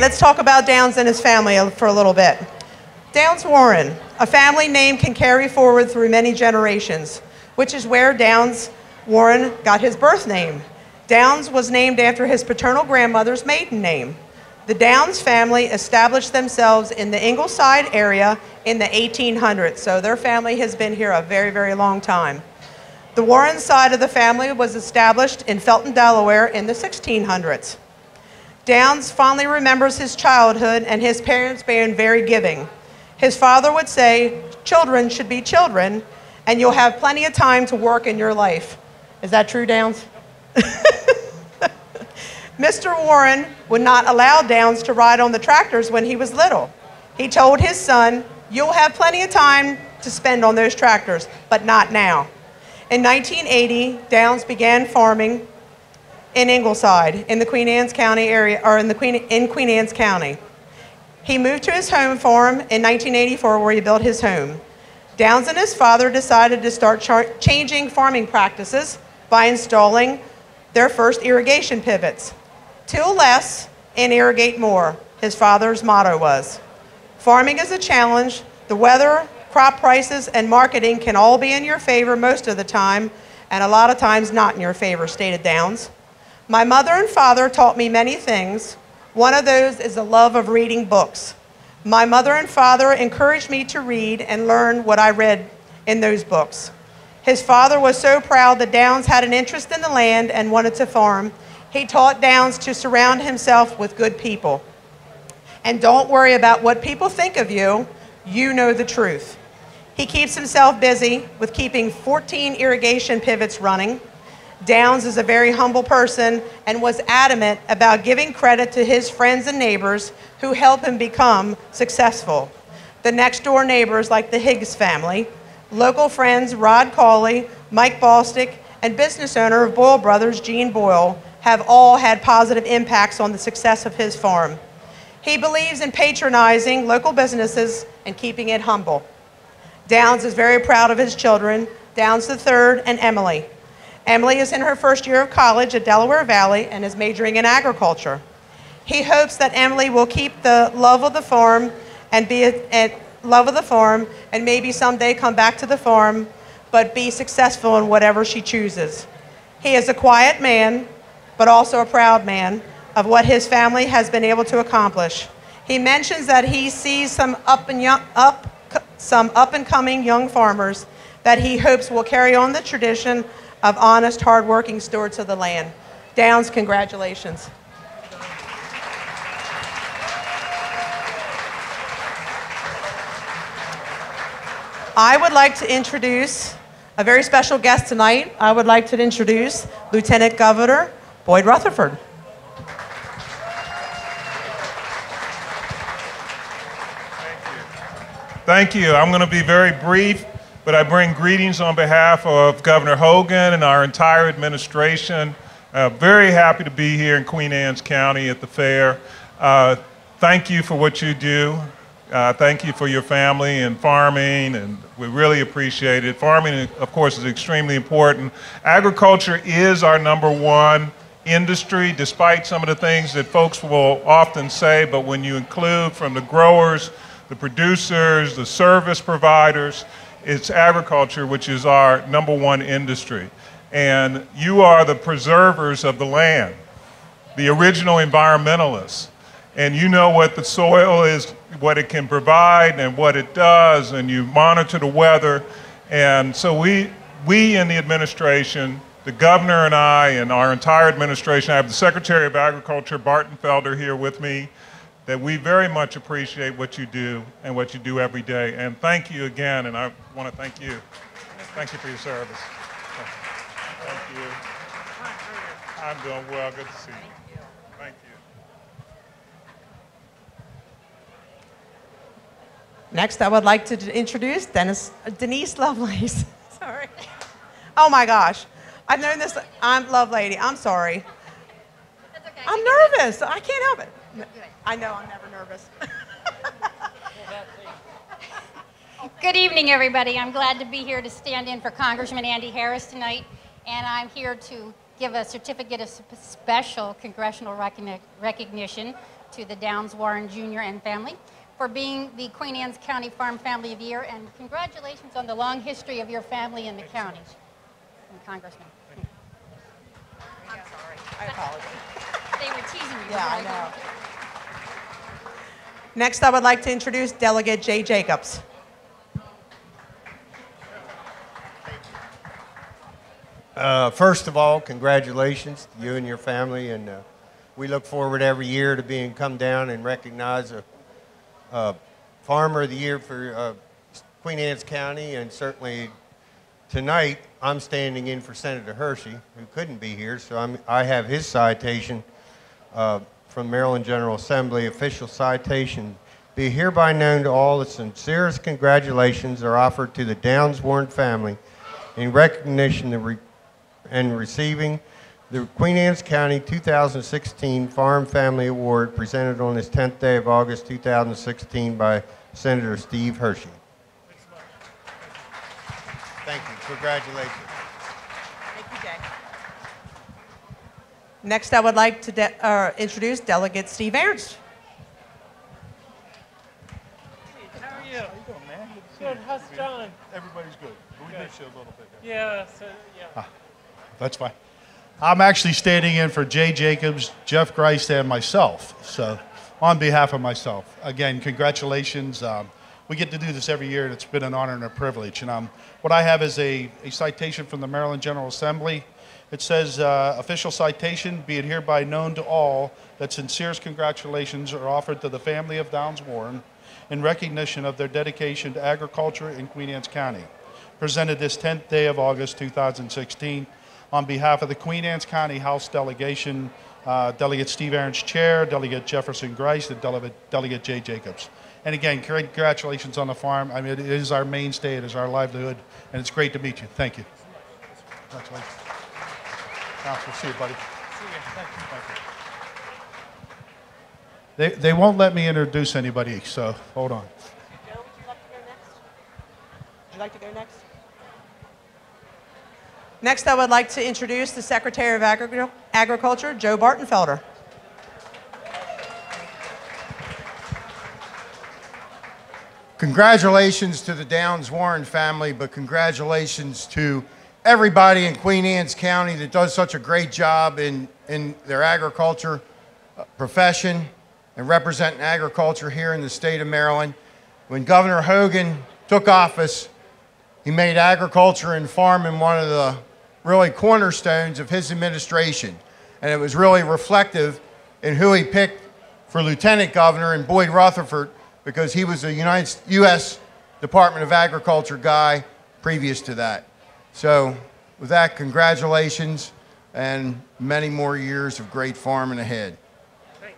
let's talk about Downes and his family for a little bit. Downes Warren, a family name can carry forward through many generations, which is where Downes Warren got his birth name. Downes was named after his paternal grandmother's maiden name. The Downes family established themselves in the Ingleside area in the 1800s, so their family has been here a very, very long time. The Warren side of the family was established in Felton, Delaware in the 1600s. Downes fondly remembers his childhood and his parents being very giving. His father would say, "Children should be children, and you'll have plenty of time to work in your life." Is that true, Downes? Mr. Warren would not allow Downes to ride on the tractors when he was little. He told his son, "You'll have plenty of time to spend on those tractors, but not now." In 1980, Downes began farming in Ingleside, in the Queen Anne's County area, or in Queen Anne's County. He moved to his home farm in 1984, where he built his home. Downes and his father decided to start changing farming practices by installing their first irrigation pivots. Till less and irrigate more, his father's motto was. Farming is a challenge. The weather, crop prices, and marketing can all be in your favor most of the time, and a lot of times not in your favor, stated Downes. My mother and father taught me many things. One of those is the love of reading books. My mother and father encouraged me to read and learn what I read in those books. His father was so proud that Downes had an interest in the land and wanted to farm. He taught Downes to surround himself with good people. And don't worry about what people think of you. You know the truth. He keeps himself busy with keeping 14 irrigation pivots running. Downes is a very humble person and was adamant about giving credit to his friends and neighbors who helped him become successful. The next door neighbors like the Higgs family, local friends Rod Cawley, Mike Balstick, and business owner of Boyle Brothers, Gene Boyle, have all had positive impacts on the success of his farm. He believes in patronizing local businesses and keeping it humble. Downes is very proud of his children, Downes III and Emily. Emily is in her first year of college at Delaware Valley and is majoring in agriculture. He hopes that Emily will keep the love of the farm and maybe someday come back to the farm, but be successful in whatever she chooses. He is a quiet man, but also a proud man of what his family has been able to accomplish. He mentions that he sees some up and coming young farmers that he hopes will carry on the tradition of honest, hardworking stewards of the land. Downes, congratulations. I would like to introduce a very special guest tonight. I would like to introduce Lieutenant Governor Boyd Rutherford. Thank you. Thank you. I'm going to be very brief, but I bring greetings on behalf of Governor Hogan and our entire administration. Very happy to be here in Queen Anne's County at the fair. Thank you for what you do. Thank you for your family and farming, and we really appreciate it. Farming, of course, is extremely important. Agriculture is our #1 industry, despite some of the things that folks will often say, but when you include from the growers, the producers, the service providers, it's agriculture, which is our #1 industry. And you are the preservers of the land, the original environmentalists. And you know what the soil is, what it can provide and what it does, and you monitor the weather. And so we in the administration, the governor and I and our entire administration, I have the Secretary of Agriculture, Bartenfelder, here with me, that we very much appreciate what you do and what you do every day. And thank you again, and I want to thank you. Thank you for your service. Thank you. I'm doing well. Good to see you. Thank you. Next, I would like to introduce Denise Lovelace. Sorry. Oh my gosh. I've known this. I'm Lovelady. I'm sorry. That's okay. I'm nervous. I can't help it. I know, I'm never nervous. Good evening, everybody. I'm glad to be here to stand in for Congressman Andy Harris tonight, and I'm here to give a certificate of special congressional recognition to the Downes Warren Jr. and family for being the Queen Anne's County Farm Family of the Year, and congratulations on the long history of your family in the county. And Congressman. I'm sorry. I apologize. They were teasing you. Yeah, I know. Next, I would like to introduce Delegate Jay Jacobs. First of all, congratulations to you and your family, and we look forward every year to being come down and recognize a Farmer of the Year for Queen Anne's County, and certainly tonight I'm standing in for Senator Hershey, who couldn't be here, so I have his citation from Maryland General Assembly, official citation. Be hereby known to all the sincerest congratulations are offered to the Downes Warren family in recognition of receiving the Queen Anne's County 2016 Farm Family Award, presented on this 10th day of August 2016 by Senator Steve Hershey. Thank you. Congratulations. Thank you, Jay. Next, I would like to introduce Delegate Steve Arentz. How are you? How you doing, man? Good. How's John? Everybody's good. We miss you a little bit. Yeah. That's fine. I'm actually standing in for Jay Jacobs, Jeff Grice, and myself. So on behalf of myself, again, congratulations. We get to do this every year, and it's been an honor and a privilege. And what I have is a citation from the Maryland General Assembly. It says, official citation, be it hereby known to all that sincerest congratulations are offered to the family of Downes Warren in recognition of their dedication to agriculture in Queen Anne's County, presented this 10th day of August 2016 on behalf of the Queen Anne's County House Delegation, Delegate Steve Arentz, Chair, Delegate Jefferson Grice, and Delegate Jay Jacobs. And again, congratulations on the farm. I mean, it is our mainstay, it is our livelihood, and it's great to meet you. Thank you. Congratulations. Council, see you, buddy. See you. Thank you. Thank you. They won't let me introduce anybody, so hold on. Joe, would you like to go next? Would you like to go next? Next, I would like to introduce the Secretary of Agriculture, Joe Bartenfelder. Congratulations to the Downes Warren family, but congratulations to everybody in Queen Anne's County that does such a great job in their agriculture profession and representing agriculture here in the state of Maryland. When Governor Hogan took office, he made agriculture and farming one of the really cornerstones of his administration, and it was really reflective in who he picked for lieutenant governor in Boyd Rutherford, because he was a U.S. Department of Agriculture guy previous to that. So with that, congratulations, and many more years of great farming ahead. Thank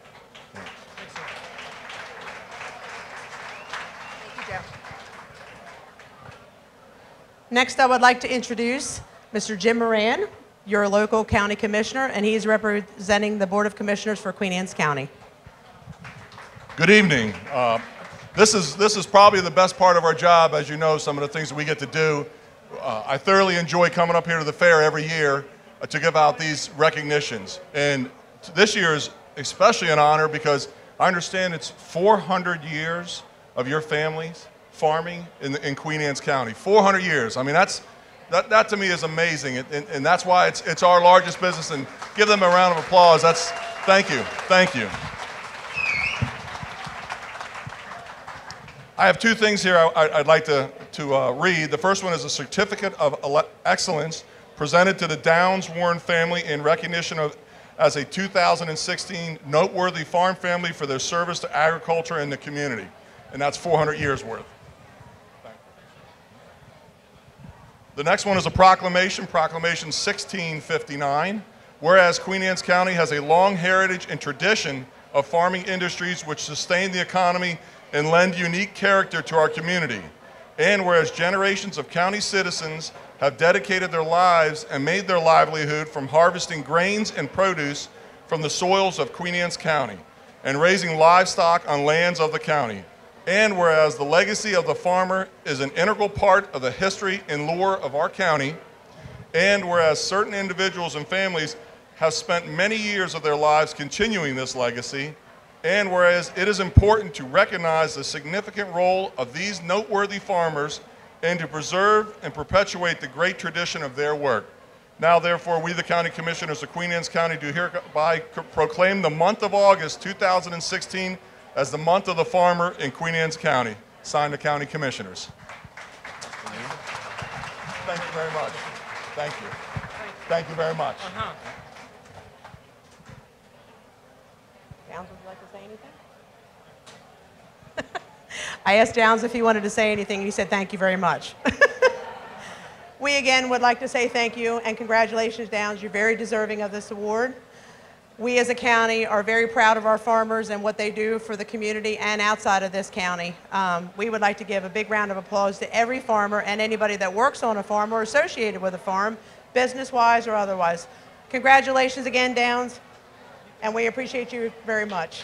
you. Thank you, Jeff. Next, I would like to introduce Mr. Jim Moran, your local county commissioner, and he's representing the Board of Commissioners for Queen Anne's County. Good evening. This is probably the best part of our job, as you know, some of the things that we get to do. I thoroughly enjoy coming up here to the fair every year to give out these recognitions. And this year is especially an honor because I understand it's 400 years of your family's farming in Queen Anne's County. 400 years. I mean, that to me is amazing, and that's why it's our largest business. And give them a round of applause. Thank you. Thank you. I have two things here I'd like to read. The first one is a certificate of excellence presented to the Downes Warren family in recognition as a 2016 noteworthy farm family for their service to agriculture and the community. And that's 400 years worth. The next one is a proclamation, Proclamation 1659. Whereas Queen Anne's County has a long heritage and tradition of farming industries which sustain the economy and lend unique character to our community. And whereas generations of county citizens have dedicated their lives and made their livelihood from harvesting grains and produce from the soils of Queen Anne's County and raising livestock on lands of the county. And whereas the legacy of the farmer is an integral part of the history and lore of our county. And whereas certain individuals and families have spent many years of their lives continuing this legacy. And whereas it is important to recognize the significant role of these noteworthy farmers and to preserve and perpetuate the great tradition of their work. Now, therefore, we, the County Commissioners of Queen Anne's County, do hereby proclaim the month of August 2016 as the month of the farmer in Queen Anne's County. Signed, the County Commissioners. Thank you very much. Thank you. Thank you very much. Downes, would you like to say anything? I asked Downes if he wanted to say anything, and he said thank you very much. We again would like to say thank you and congratulations, Downes. You're very deserving of this award. We as a county are very proud of our farmers and what they do for the community and outside of this county. We would like to give a big round of applause to every farmer and anybody that works on a farm or associated with a farm, business-wise or otherwise. Congratulations again, Downes. And we appreciate you very much.